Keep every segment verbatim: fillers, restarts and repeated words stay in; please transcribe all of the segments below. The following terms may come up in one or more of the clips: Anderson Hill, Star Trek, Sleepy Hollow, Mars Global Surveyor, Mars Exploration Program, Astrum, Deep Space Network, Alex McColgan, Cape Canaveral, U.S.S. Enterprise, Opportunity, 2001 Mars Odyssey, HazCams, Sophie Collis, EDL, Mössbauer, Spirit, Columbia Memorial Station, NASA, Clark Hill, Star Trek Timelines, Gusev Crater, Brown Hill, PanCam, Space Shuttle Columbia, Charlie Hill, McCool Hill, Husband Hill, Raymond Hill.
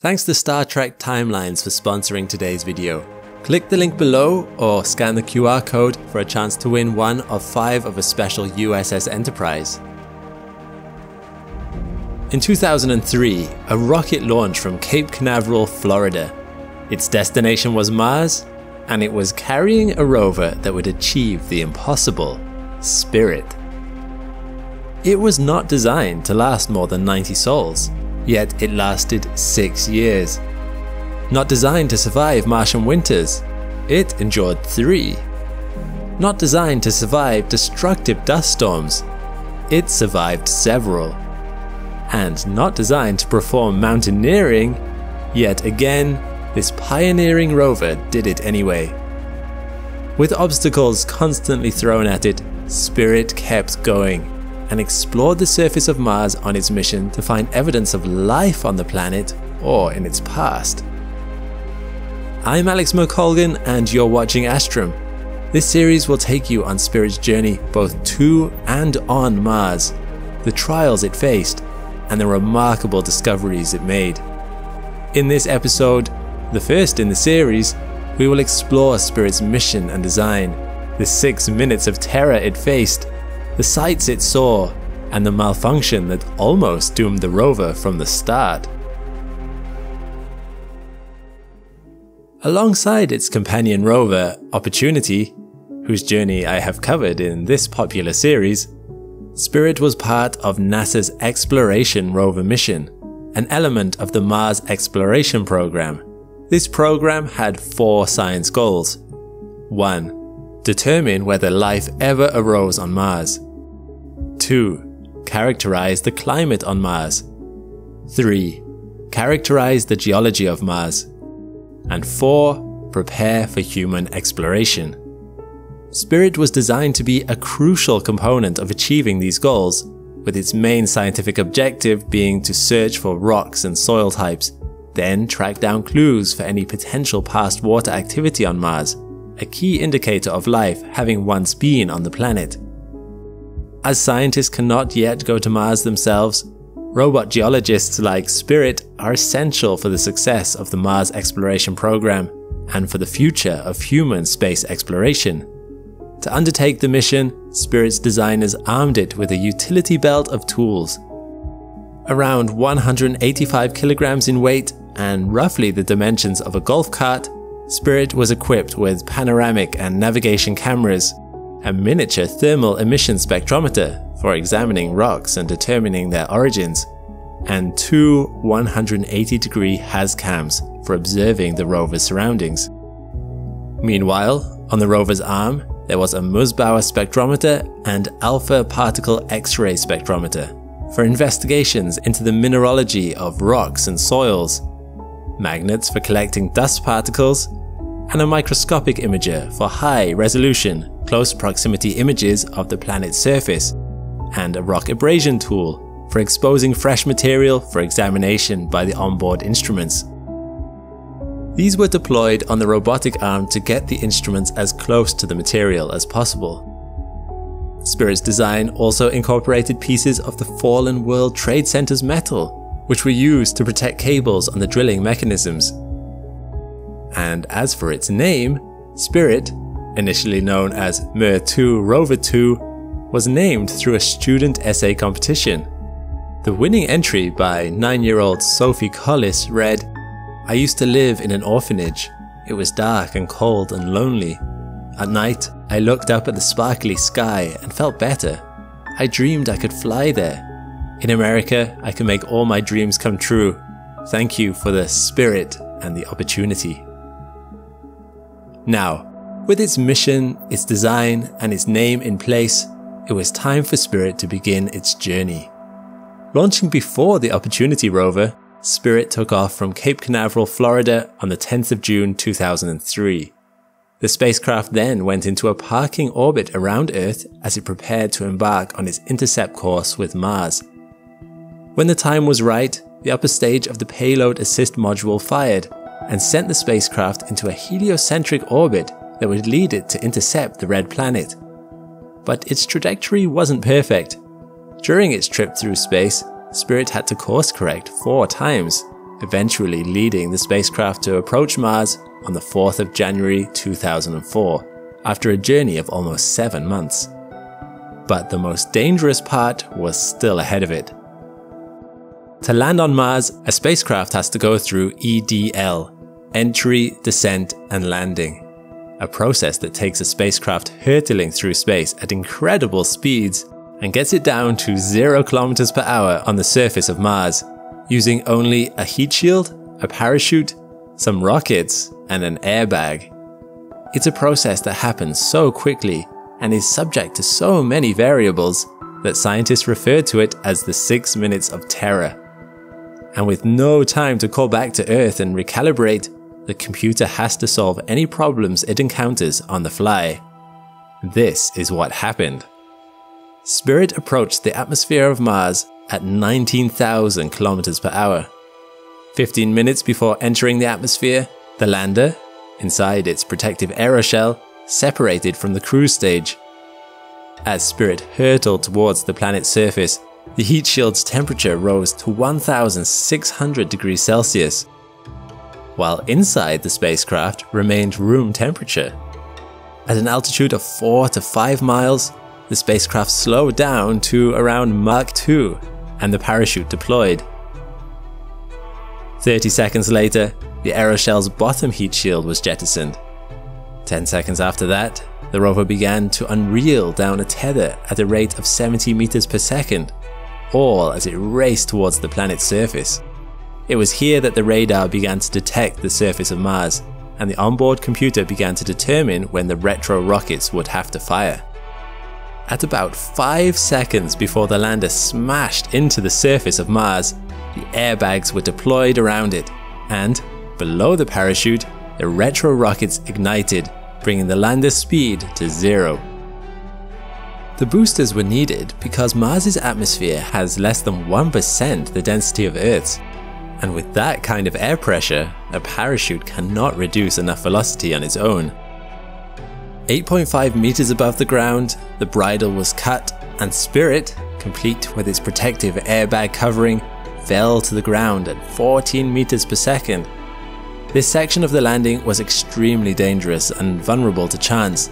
Thanks to Star Trek Timelines for sponsoring today's video. Click the link below or scan the Q R code for a chance to win one of five of a special U S S Enterprise. In two thousand three, a rocket launched from Cape Canaveral, Florida. Its destination was Mars, and it was carrying a rover that would achieve the impossible, Spirit. It was not designed to last more than ninety sols. Yet it lasted six years. Not designed to survive Martian winters, it endured three. Not designed to survive destructive dust storms, it survived several. And not designed to perform mountaineering, yet again, this pioneering rover did it anyway. With obstacles constantly thrown at it, Spirit kept going and explored the surface of Mars on its mission to find evidence of life on the planet or in its past. I'm Alex McColgan and you're watching Astrum. This series will take you on Spirit's journey both to and on Mars, the trials it faced, and the remarkable discoveries it made. In this episode, the first in the series, we will explore Spirit's mission and design, the six minutes of terror it faced, the sights it saw, and the malfunction that almost doomed the rover from the start. Alongside its companion rover, Opportunity, whose journey I have covered in this popular series, Spirit was part of NASA's Exploration Rover mission, an element of the Mars Exploration Program. This program had four science goals. one. Determine whether life ever arose on Mars. two. Characterize the climate on Mars. three. Characterize the geology of Mars. And four. Prepare for human exploration. Spirit was designed to be a crucial component of achieving these goals, with its main scientific objective being to search for rocks and soil types, then track down clues for any potential past water activity on Mars, a key indicator of life having once been on the planet. As scientists cannot yet go to Mars themselves, robot geologists like Spirit are essential for the success of the Mars Exploration Program and for the future of human space exploration. To undertake the mission, Spirit's designers armed it with a utility belt of tools. Around one hundred eighty-five kilograms in weight and roughly the dimensions of a golf cart, Spirit was equipped with panoramic and navigation cameras, a miniature thermal emission spectrometer for examining rocks and determining their origins, and two one hundred eighty degree HazCams for observing the rover's surroundings. Meanwhile, on the rover's arm, there was a Mössbauer spectrometer and alpha particle X-ray spectrometer for investigations into the mineralogy of rocks and soils, magnets for collecting dust particles, and a microscopic imager for high-resolution, close-proximity images of the planet's surface, and a rock abrasion tool for exposing fresh material for examination by the onboard instruments. These were deployed on the robotic arm to get the instruments as close to the material as possible. Spirit's design also incorporated pieces of the fallen World Trade Center's metal, which were used to protect cables on the drilling mechanisms. And as for its name, Spirit, initially known as Mir two Rover two, was named through a student essay competition. The winning entry by nine-year-old Sophie Collis read, "I used to live in an orphanage. It was dark and cold and lonely. At night, I looked up at the sparkly sky and felt better. I dreamed I could fly there. In America, I can make all my dreams come true. Thank you for the Spirit and the Opportunity." Now, with its mission, its design, and its name in place, it was time for Spirit to begin its journey. Launching before the Opportunity rover, Spirit took off from Cape Canaveral, Florida on the tenth of June two thousand three. The spacecraft then went into a parking orbit around Earth as it prepared to embark on its intercept course with Mars. When the time was right, the upper stage of the payload assist module fired and sent the spacecraft into a heliocentric orbit that would lead it to intercept the red planet. But its trajectory wasn't perfect. During its trip through space, Spirit had to course correct four times, eventually leading the spacecraft to approach Mars on the fourth of January two thousand four, after a journey of almost seven months. But the most dangerous part was still ahead of it. To land on Mars, a spacecraft has to go through E D L, entry, descent, and landing, a process that takes a spacecraft hurtling through space at incredible speeds and gets it down to zero kilometers per hour on the surface of Mars, using only a heat shield, a parachute, some rockets, and an airbag. It's a process that happens so quickly and is subject to so many variables that scientists refer to it as the six minutes of terror. And with no time to call back to Earth and recalibrate, the computer has to solve any problems it encounters on the fly. This is what happened. Spirit approached the atmosphere of Mars at nineteen thousand kilometers per hour. fifteen minutes before entering the atmosphere, the lander, inside its protective aeroshell, separated from the cruise stage. As Spirit hurtled towards the planet's surface, the heat shield's temperature rose to one thousand six hundred degrees Celsius, while inside the spacecraft remained room temperature. At an altitude of four to five miles, the spacecraft slowed down to around Mach two and the parachute deployed. thirty seconds later, the aeroshell's bottom heat shield was jettisoned. ten seconds after that, the rover began to unreel down a tether at a rate of seventy meters per second, all as it raced towards the planet's surface. It was here that the radar began to detect the surface of Mars, and the onboard computer began to determine when the retro rockets would have to fire. At about five seconds before the lander smashed into the surface of Mars, the airbags were deployed around it, and, below the parachute, the retro rockets ignited, bringing the lander's speed to zero. The boosters were needed because Mars's atmosphere has less than one percent the density of Earth's, and with that kind of air pressure, a parachute cannot reduce enough velocity on its own. eight point five meters above the ground, the bridle was cut, and Spirit, complete with its protective airbag covering, fell to the ground at fourteen meters per second. This section of the landing was extremely dangerous and vulnerable to chance.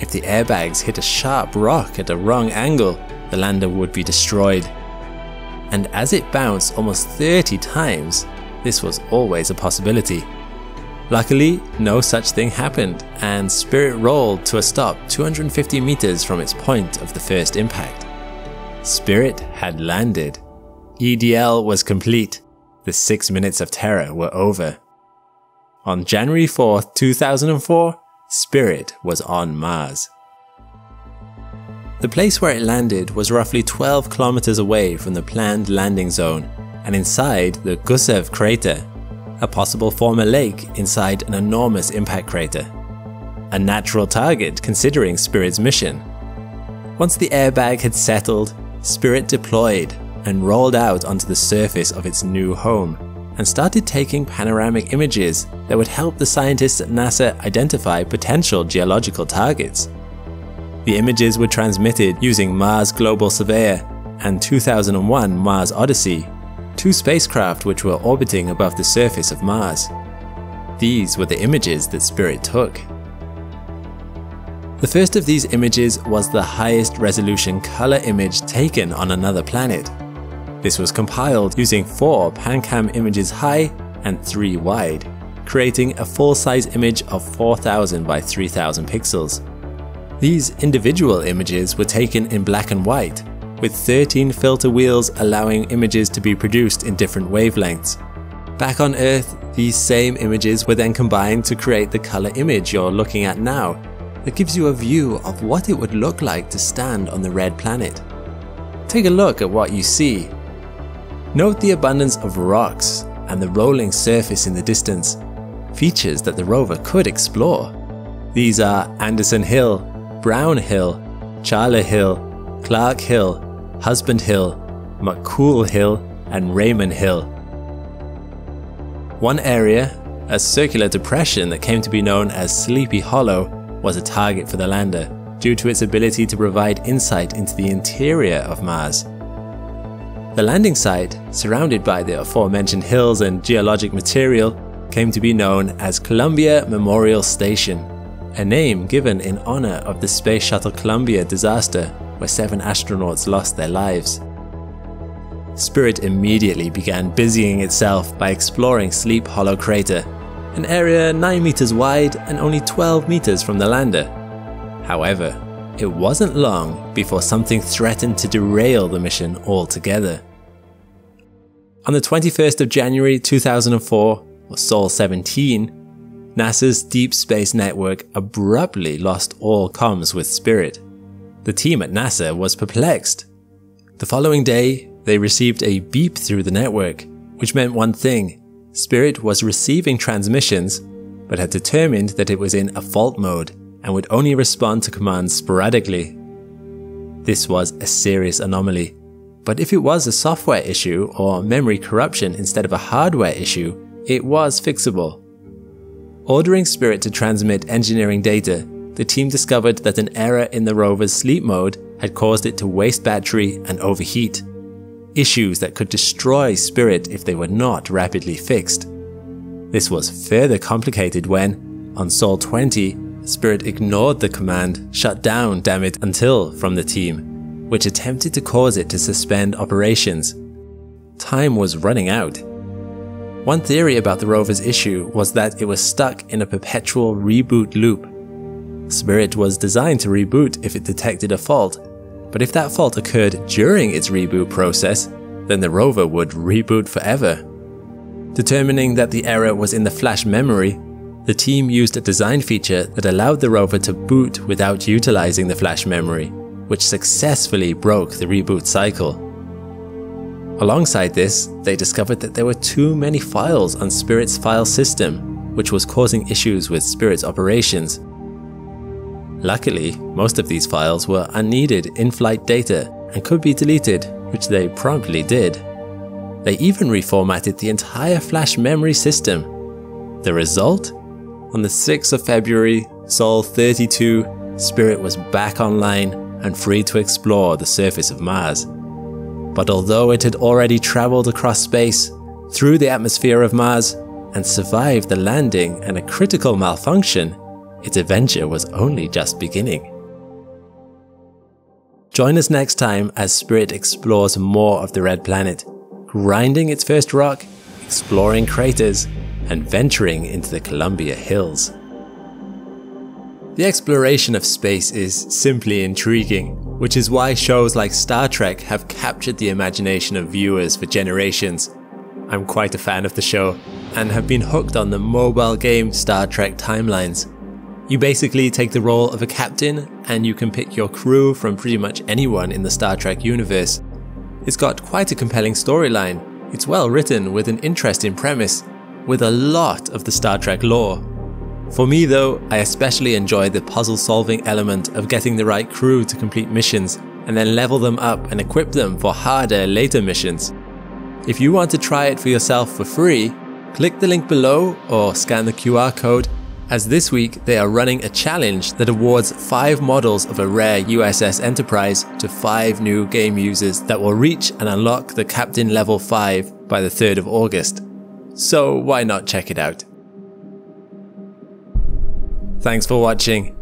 If the airbags hit a sharp rock at a wrong angle, the lander would be destroyed. And as it bounced almost thirty times, this was always a possibility. Luckily, no such thing happened, and Spirit rolled to a stop two hundred fifty meters from its point of the first impact. Spirit had landed. E D L was complete. The six minutes of terror were over. On January fourth two thousand four, Spirit was on Mars. The place where it landed was roughly twelve kilometers away from the planned landing zone and inside the Gusev Crater, a possible former lake inside an enormous impact crater. A natural target considering Spirit's mission. Once the airbag had settled, Spirit deployed and rolled out onto the surface of its new home, and started taking panoramic images that would help the scientists at NASA identify potential geological targets. The images were transmitted using Mars Global Surveyor and two thousand one Mars Odyssey, two spacecraft which were orbiting above the surface of Mars. These were the images that Spirit took. The first of these images was the highest resolution color image taken on another planet. This was compiled using four PanCam images high and three wide, creating a full-size image of four thousand by three thousand pixels. These individual images were taken in black and white, with thirteen filter wheels allowing images to be produced in different wavelengths. Back on Earth, these same images were then combined to create the color image you're looking at now, that gives you a view of what it would look like to stand on the red planet. Take a look at what you see. Note the abundance of rocks and the rolling surface in the distance, features that the rover could explore. These are Anderson Hill, Brown Hill, Charlie Hill, Clark Hill, Husband Hill, McCool Hill, and Raymond Hill. One area, a circular depression that came to be known as Sleepy Hollow, was a target for the lander due to its ability to provide insight into the interior of Mars. The landing site, surrounded by the aforementioned hills and geologic material, came to be known as Columbia Memorial Station, a name given in honor of the Space Shuttle Columbia disaster, where seven astronauts lost their lives. Spirit immediately began busying itself by exploring Sleep Hollow Crater, an area nine meters wide and only twelve meters from the lander. However, it wasn't long before something threatened to derail the mission altogether. On the twenty-first of January two thousand four, or Sol seventeen, NASA's Deep Space Network abruptly lost all comms with Spirit. The team at NASA was perplexed. The following day, they received a beep through the network, which meant one thing: Spirit was receiving transmissions, but had determined that it was in a fault mode and would only respond to commands sporadically. This was a serious anomaly, but if it was a software issue or memory corruption instead of a hardware issue, it was fixable. Ordering Spirit to transmit engineering data, the team discovered that an error in the rover's sleep mode had caused it to waste battery and overheat, issues that could destroy Spirit if they were not rapidly fixed. This was further complicated when, on Sol twenty, Spirit ignored the command "shut down, damn it" until from the team, which attempted to cause it to suspend operations. Time was running out. One theory about the rover's issue was that it was stuck in a perpetual reboot loop. Spirit was designed to reboot if it detected a fault, but if that fault occurred during its reboot process, then the rover would reboot forever. Determining that the error was in the flash memory, the team used a design feature that allowed the rover to boot without utilizing the flash memory, which successfully broke the reboot cycle. Alongside this, they discovered that there were too many files on Spirit's file system, which was causing issues with Spirit's operations. Luckily, most of these files were unneeded in-flight data and could be deleted, which they promptly did. They even reformatted the entire flash memory system. The result? On the sixth of February, Sol thirty-two, Spirit was back online and free to explore the surface of Mars. But although it had already traveled across space, through the atmosphere of Mars, and survived the landing and a critical malfunction, its adventure was only just beginning. Join us next time as Spirit explores more of the Red Planet, grinding its first rock, exploring craters, and venturing into the Columbia Hills. The exploration of space is simply intriguing, which is why shows like Star Trek have captured the imagination of viewers for generations. I'm quite a fan of the show, and have been hooked on the mobile game Star Trek Timelines. You basically take the role of a captain, and you can pick your crew from pretty much anyone in the Star Trek universe. It's got quite a compelling storyline, it's well written with an interesting premise, with a lot of the Star Trek lore. For me though, I especially enjoy the puzzle-solving element of getting the right crew to complete missions, and then level them up and equip them for harder later missions. If you want to try it for yourself for free, click the link below or scan the Q R code, as this week they are running a challenge that awards five models of a rare U S S Enterprise to five new game users that will reach and unlock the Captain Level five by the third of August. So why not check it out? Thanks for watching.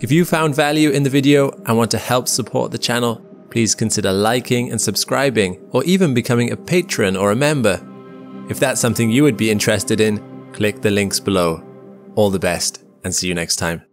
If you found value in the video and want to help support the channel, please consider liking and subscribing, or even becoming a patron or a member. If that's something you would be interested in, click the links below. All the best, and see you next time.